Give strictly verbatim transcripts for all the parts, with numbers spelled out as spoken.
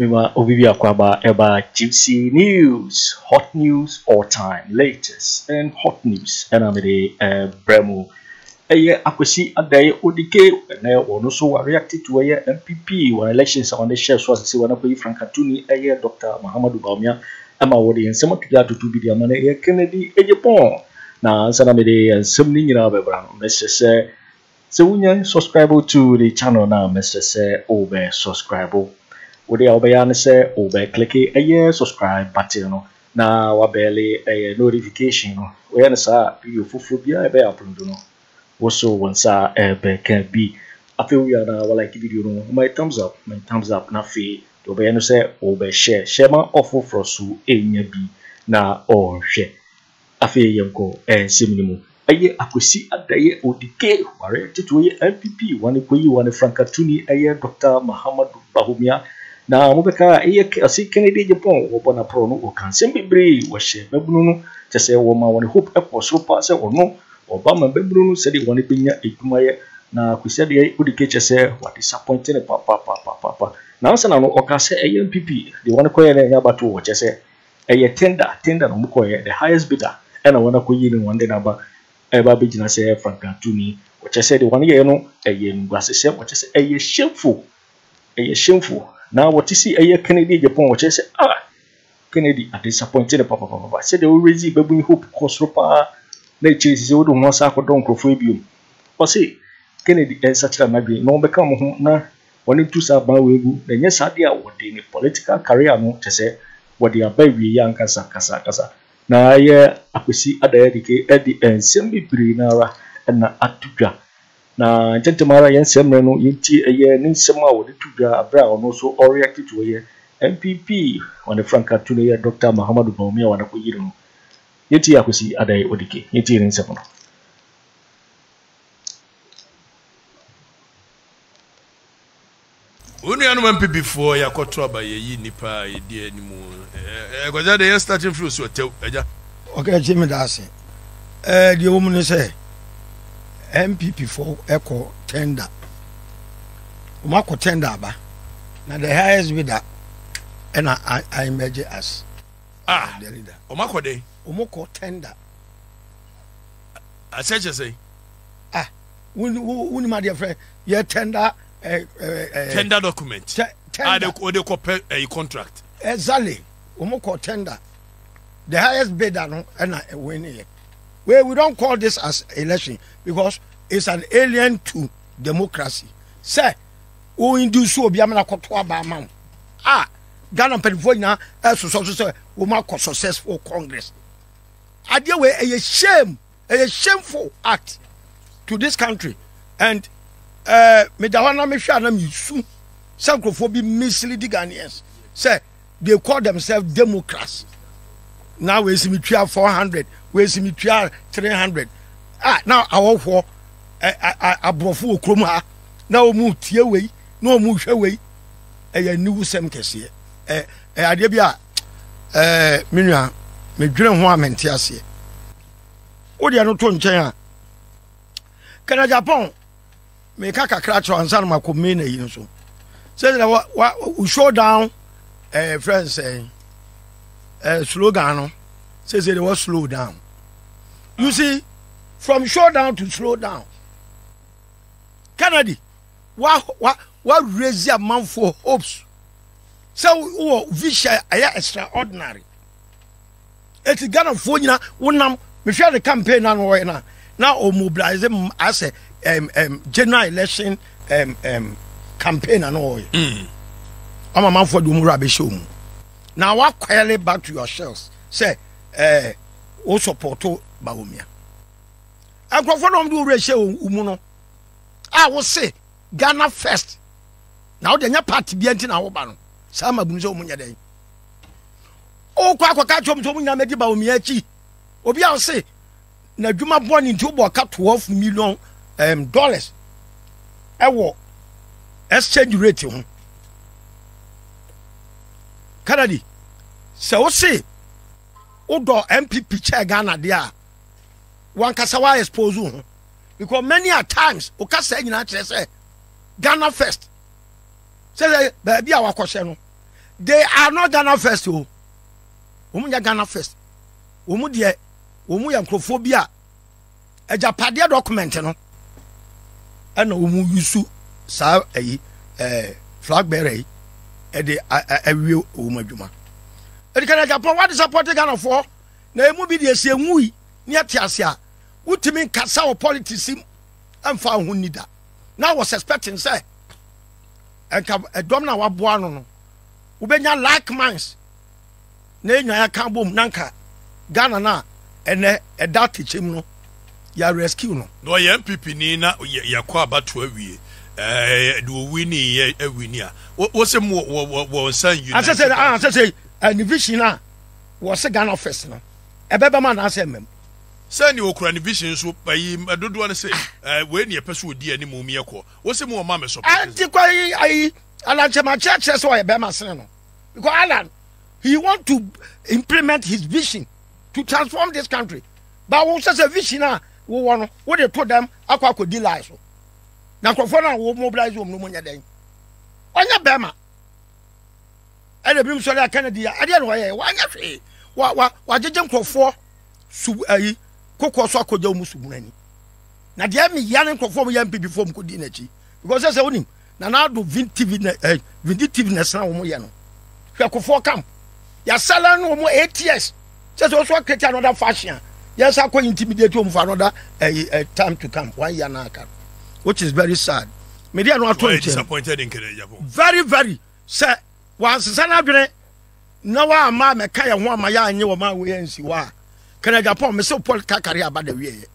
Mima Ovivia Krabba about G C News, hot news all time, latest and hot news. And I'm the Bremo. Aye, akwesi adaye odike na onoso reacted to aye N P P when elections on the shelf was say when akwesi Frank Catuni aye Doctor Mahamudu Bawumia ama wodi nsema tuja to be the man aye Kennedy aye Japan na sana me dey nsem ni nyira bebra no message say unya subscribe to the channel now message say over subscribe wodi obeya say over click aye subscribe button no na wa bele aye notification no we na sa video fufu bia be upload no. Also, once I uh, can be, I feel we are now like video. No, my thumbs up, my thumbs up. Now, fee to be no say over share. Share my offer for so any be now or share. I feel yanko and similar. Aye, I could see a day or decay. Warranted to a N P P. One of you, one of Frank Catuni, aye, Doctor Mahamudu Bawumia. Now, Mubeka, aye, I see Kennedy Japan, open a prono or can send me brave or share. Babuno, just say, woman, one hope up or so pass or no. Obama Bebruno said he wanted Pinya Ikumaye. Now, we said the Udicatcher said, what disappointed papa, papa, papa. Now, Sanano Okase A M P P, they want to call a number two, which I said, a tender, tender, Mukoya, the highest bidder, and I want to call you in one day number. Eba Bijina said, Frank Catuni, which I said, the one year no, a yen was a same, which I said, a shameful, a shameful. Now, what you see, a Kennedy Japan, which I said, ah, Kennedy, a disappointed papa, papa, said, they will raise Babu Hope, Cosropa. They chase you don't want to don't confuse you. See, Kennedy and such a maybe no become na one two sub by way go. Then yes, idea what the political career no to say what they are baby young casa casa casa. Now, yeah, I could see at the edicate at the end, send me brinara and atuga. Now, gentlemen, and send me no yet a year, need some more with the tuga brown also or reacted to a year N P P on the Frank Catuni, Doctor Mahamudu Bawumia, one of you. Yeti ya kusi adai odike. Yeti ya nisa kono. Unu ya nuwe mpipi fuwa ya kotoa ba ye yi nipa idie ni mu. Kwa jade ya start influence wa teo. Ok, jimi da ase. Eh, diyo umu nise. M P P fuwa eko tenda. Umako tenda ba. Na the highest bidder. Ena I, I emerge as. Ah, the leader. Umako dey. Umoko tender. I said, you say, ah, when my dear friend, your tender, a tender document, tender a contract. Exactly. Umoko tender. The highest bidder, and I win here. Well, we don't call this as election because it's an alien to democracy. Say, who induce you? Be a man a kotoa ba man. Ah, Ghana Pennsylvania, as so so so, umako successful Congress. Idea way a shame, a shameful act to this country, and uh, me da wana me shana me su, some xenophobic misleading Ghanaians. Say they call themselves Democrats. Now we see me try four hundred, we see me try three hundred. Ah, now our for I I brofu okroma. Now mu tie way, no mu hwe way. A new sem kese. Eh, eh, idea bia. Eh, minua. Me dream one mentiasi. Odia no ton china. Kana Japan me kaka cracho and san ma kumina yin so. Say that what what we show down eh friends eh slogan. Says it was slow down. You see, from showdown to slow down. Kennedy, what what what raise your man for hopes? So Visha are extraordinary. It's Ghana for you now. Unam, we share the campaign now. Right now, now mobilize them as a um, um, general election um, um, campaign and all. Mm. I'm a man for the rubbish. Now, walk quietly back to your shells. Say, eh, o supporto Bawumia. I go for them do ratio umuno. I will say Ghana first. Now the new party be entering our banner. Some abunzo umunya day. Oh, kwa kwa kwa chom chom na medi ba umiechi. Obi a say na dwuma born into oboka twelve million um dollars. Ewo exchange rate ho. Kennedy se o say odo M P P chair Ghana dia. Wan kasa wa expose ho. Because many a times o kasa nyina kire say Ghana first. Say baby a wa kwose no. They are not Ghana first. Oh, Omunya Ghana first. Omudiye, Omu yankrophobia. Eja padia document no. Eno Omu yusu sa eh eh flag bearer. E de e wi Omu adwuma. E de kana Japan what support Ghana for? Na emu bi de sie nwui ni atiase a. Wutimi nkasa o politics im amfa ho nida. Now was expecting say. Enka edom na waboa no no. Ubenya like minds. Na enyan aka bom nanka Ghana na ene eda techem no ya rescue no. No ya M P P ni na yakwa abato awie. Eh do wini ye awini a. Wo se mo wo san you. I say I say any vision na wo se Ghana first no. Ebeba ma na say mem. Say ni okura ni vision so bayi dodo na say eh we ni e peso odi ani mo mi ekọ. Wo se mo ma me so. Antikwa ayi Alan Chemachache so e be ma sene no. Because Alan he want to implement his vision to transform this country. But we say vision na we want we dey put them akwa ko di life so. Na kwofo na we mobilize we no monya den. Onya be ma. Ele bi mso le Kennedy ya ade na hoye wa anya hwe. Wa wa wa jeje kwofo su ayi kokko so akoja mu subunani. Na de me ya ne kwofo mu ya mpi before mu ko di na chi. Because say say onim na na do vindictiveness eh vindictiveness na wo mo ye no hwe akofo camp ya sala no mo eight years just also create another fashion yes I can intimidate him for another eh time to come one year na aka which is very sad me dey no atom disappointed in Kenya very very say once sana dwene na wa ama me ka ye ho ama ya anyi wo ma we ansi wa Kenya Japan me so Paul Kakari aba da wiye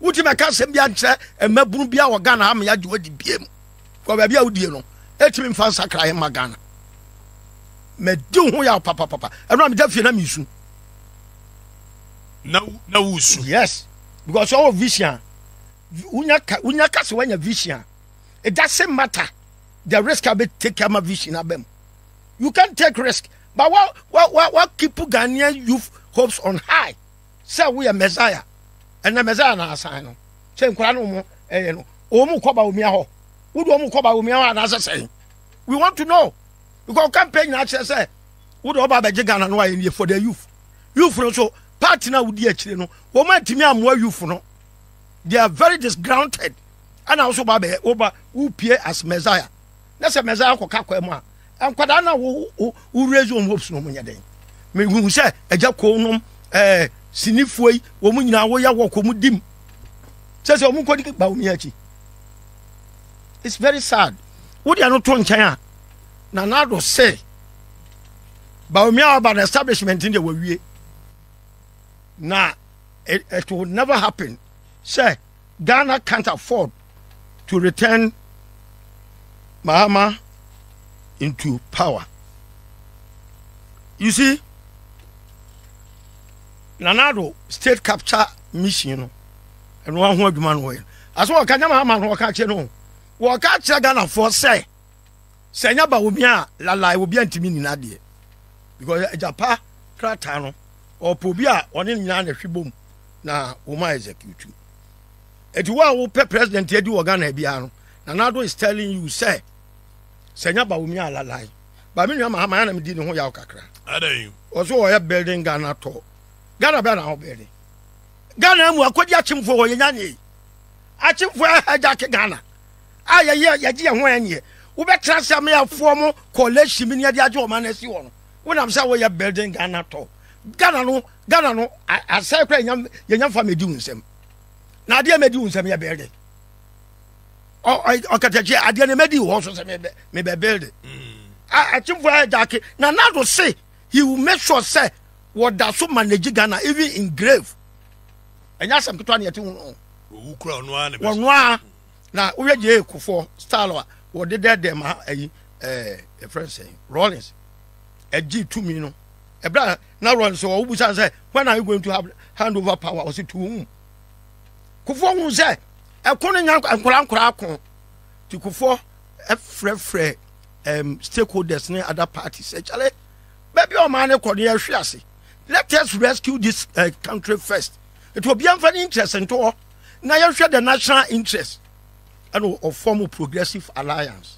wuti me ka sem bia nche emabunu bia wo Ghana ha me ya jodi biem ko ba bia udie no etimi mfa sakra he magana me di ho ya papa papa eno me da fie na me isu na na usu yes because all vision unya unya kase wanya vision it doesn't matter the risk I be take am vision abem you can take risk but what what what keep Ghanaian youth hopes on high say we are Messiah and the Messiah na asan no say nkura no mo eh no o mu ko ba o mi aho we want to know because campaign na say we do ba beje Ghana no for the youth youth no so party na we dey akire no we ma timi amoa youth no they are very disgruntled and also ba be over who appear as Messiah na say Messiah ko ka kwa mu a enkwada na we raise on hopes no munya den me hu say eja ko no eh sinifuoi wo mu nyina wo ya wo ko mu dim say say o mu ko di ba o mi achi. It's very sad. What are not doing China? Nanado say, Bawumia about an establishment in the way. Nah, it, it will never happen. Say, Ghana can't afford to return Mahama into power. You see, Nanado state capture mission, and one word man way. As well, Kanya Mahama no catch no. Waka Ghana for say, Senya Bawumia la la will be anti meaning idea. Because Japa Kratano or Pubia on in Nana Shibum na Uma executive. It will pay President Edu Ogana Biano. Nanado is telling you, say, Senya Bawumia la lie. But me, Mahama didn't know Yakakra. I don't you. Also, I have building Ghana tall. Ghana Bana building. Ghana will quit Yachim for Yanani. Achim for Hajaki Ghana. Aya ya ya ji ho anye wo betra se me afo mo college mi ne de aje o ma na si wo no wo na msa wo ya building Ghana to Ghana no Ghana no asai kwa nyam nyam fa medi unsem na de medi unsem ya building o o kataje ade ne medi wo so se me me building a chimfo ya jake na na do say he will make sure say what that so manage Ghana even in grave anya sam kitwa na yete wo wo kura no an wo no. Now, we are for Starla, what did that them a a friend saying Rollins a G two million a brother now Rollins so who say when are you going to have hand over power or see to whom? Kufo who say a calling and Kuran to Kufo a free um stakeholders near other parties actually. Baby or man, let us rescue this uh, country first. It will be an interest and to now you share the national interest. And a formal progressive alliance,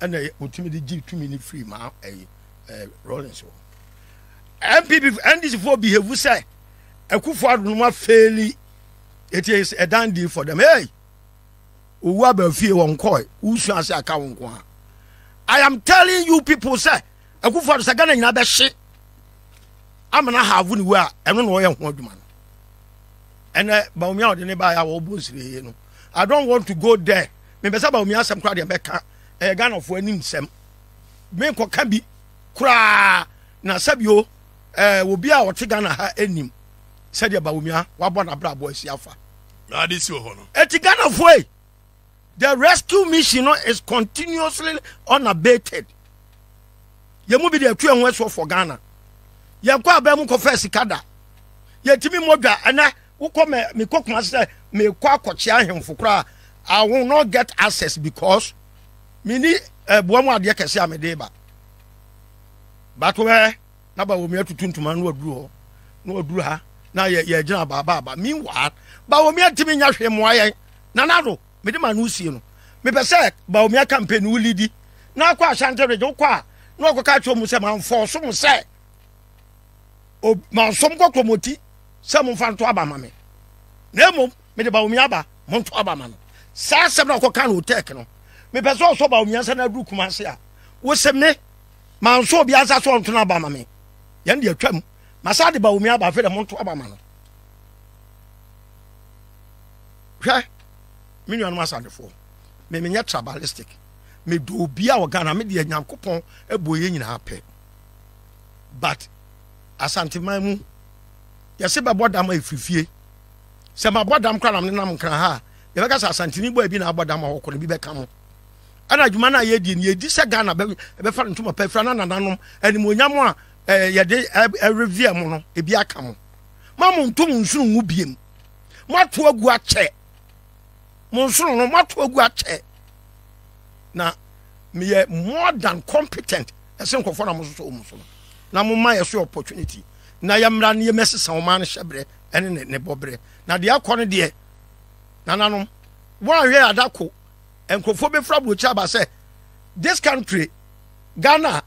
and a ultimately give two minute free ma a uh, Rollins. M P P and this four behave say a coup for no fairly. It is a done deal for them. Hey, Uwabe fear on koi, Usuansa Kawankwa. I am telling you people, say a coup for Sagana in other shit. I'm not having where I don't know a man. And uh, Bawumia didn't buy our boots, you know. I don't want to go there. Maybe some Bawumia some crowd in Becca, a gun of winning some. Menko can be cra na sabio, uh, will be our Tigana her enemy. Said your Bawumia, what one a bravo is Yafa. That is your honor. A Tigana of way. The rescue mission is continuously unabated. You move the two and west for Ghana. You have quite a bemo confess Kada. Yet Timmy Moga and I. I will not get access because mini a but where Naba will to tune to man no drew no drew her. Now ye John Baba. Meanwhile, Bawumia Timmy Yashemway Nanado, Mediman Usino. Maybe say Bawumia campaign will lead. Now qua Shantere Jokwa, no catch your Musaman for some say. Oh, Mansum got promoted. Some of Fantuaba Mammy. Nemo, made about Miaba, Montuaba Mamma. Sassabra Cocano Techno. Me Pesos about Miasana Rucumasia. Was a me? Manso Biasa son to Nabamami. Yandia Trem, Masadi Baumiaba Fed a Montuaba Mamma. Million was under four. Me miniature ballistic. Me do be our Ghana, me the young coupon, a boy in her pet. But Asantimamu. Yes, but what am I if you some about damn crown and I'm craha? The Vegas are Santini boy being about damn or could be become. And I demand I did ye disagana befriend to my pefran and anum and Munyamwa a revere mono, a biacamo. Mamma Tom soon would be him. What to a guache Monson, what to a guache. Now, me more than competent as some conformers almost. Now, my opportunity. Na yamra ne mesesa oman hyebre ene ne bobre na de akone de nananom wan hwe adako enkrofo be fra brocha ba say this country Ghana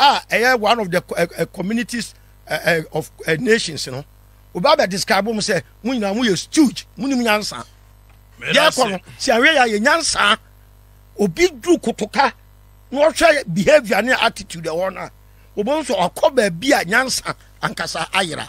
ah eh one of the uh, communities uh, of uh, nations you know oba be describe mo say mo nyina mo ye stooge mo nim nyansa de akone si hwe ya ye nyansa obi dru kotoka no hwe behavior ne attitude e wona obonso akoba bi a nyansa Ankasa Ayra.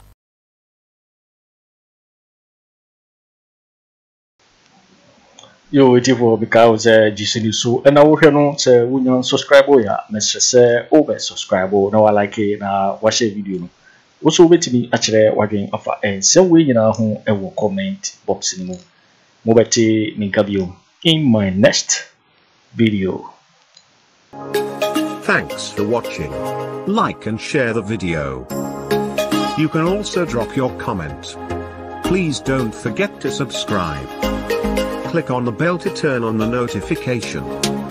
Yo, waiting for because uh, Jisini so and I will no say we don't subscribe or ya, necessary over subscribe or no, I like it now. Watch a video. Also, wait to me actually working of a same way in our home and will comment box in the move. Mobati Ninkabio in my next video. Thanks for watching. Like and share the video. You can also drop your comment. Please don't forget to subscribe. Click on the bell to turn on the notification.